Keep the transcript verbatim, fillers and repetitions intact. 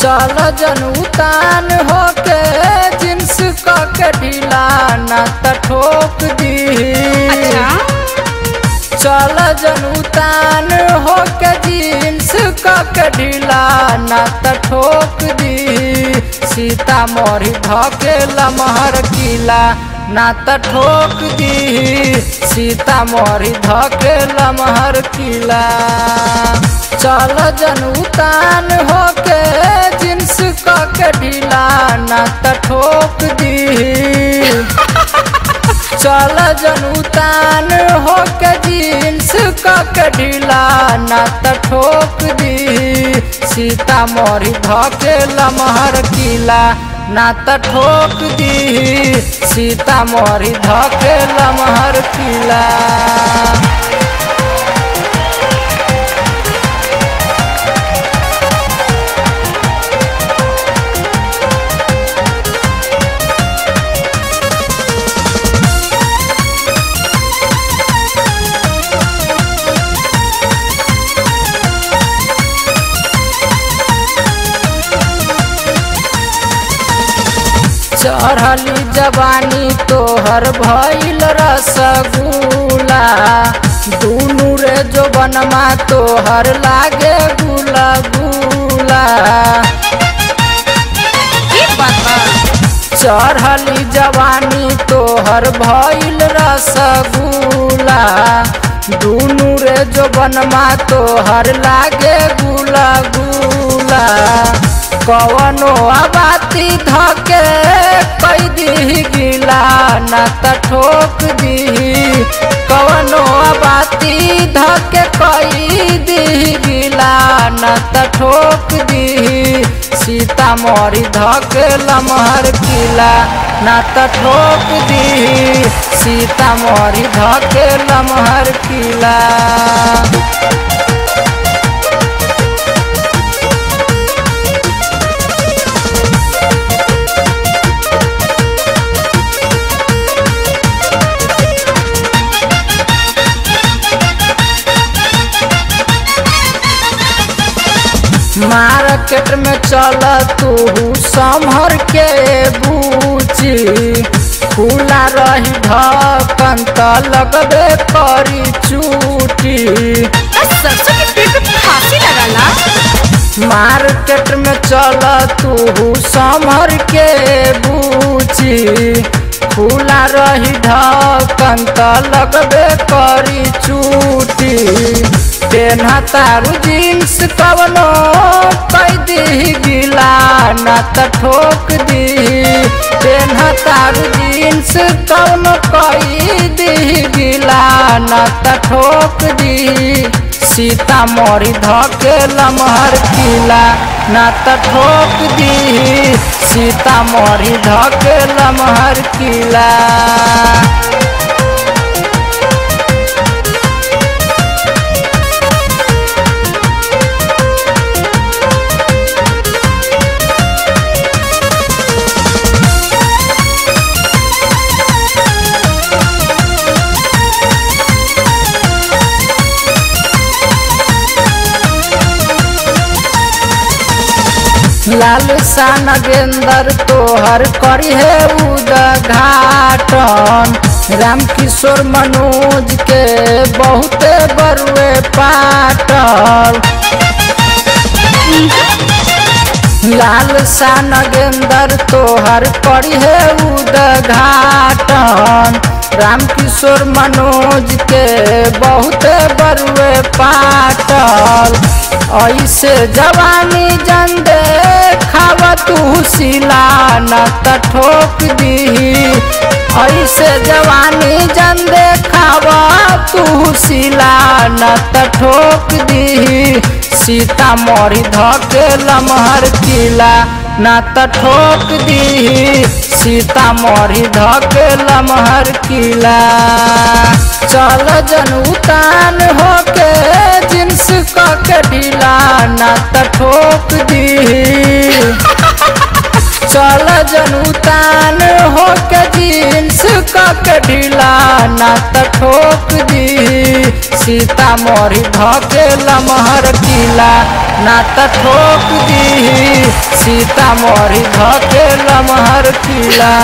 चल जनूतान होके जिन्स कके ढीला ना त ठोक दी। अच्छा चल जनूतान होके जिन्स कके ढीला ना त ठोक दी। सीतामढ़ी धके लमहर किला ना त ठोक दी। सीतामढ़ी धके लमहर किला। चल जनूतान होके जिन्स कके ढीला ना त ठोक दी। चल जनूतान होके जिन्स कके ढीला ना त ठोक दी। सीतामढ़ी धके लमहर किला ना त ठोक दी। सीतामढ़ी धके लमहर किला। चढ़ली जवानी तोहर भइल रसगुल्ला। दुनू रे जो बनवा तोहर लागे गुलगुला। चढ़ली जवानी तोहर भइल रसगुल्ला। दुनू रे जो बनवा तोहर लागे गुलगुला। कवनो आबाती धके कई दी गिला ना त ठोक दी। कवनो आबाती धके कई दी गिला ना त ठोक दी। सीतामढ़ी धके लमहर किला ना त ठोक दी। सीतामढ़ी धके लमहर किला। मार्केट में चल तू संभर के बूची। खुला रही ढक्कन त लगबे करी चूटी। सरसों के पेड़ पे फांसी लगाला। मार्केट में चल तू संभर के बूची। खुला रही ढक्कन त लगबे करी चूटी। पेन्हा तारू जीन्स कवनो कई दी गिला ना त ठोक दी। पेन्हा तारू जीन्स कवनो कई दी गिला ना त ठोक दी। सीतामढ़ी धके लमहर किला ना त ठोक दी। सीतामढ़ी धके लमहर किला। लाल सा नगेंद्र तोहर करी है उद्घाटन। राम किशोर मनोज के बहुते बरुए पाटल। लाल सा नगेंद्र तोहर करी है उद्घाटन। राम किशोर मनोज के बहुते बरुए पाटल। ऐसे जवानी जंदे खावा तू सिला ना त ठोक दी। ऐसे जवानी जंदे खावा तू सिला ना त ठोक दी। सीतामढ़ी धके लमहर किला ना त ठोक दी। सीतामढ़ी धके लमहर किला। चल जनूतान होके जिन्स कके ढीला ना त ठोक दी। चल जनूतान होके जिन्स कके तक ढीला ना त ठोक दी, सीतामढ़ी धके लमहर किला ना त ठोक दी, सीतामढ़ी धके लमहर किला।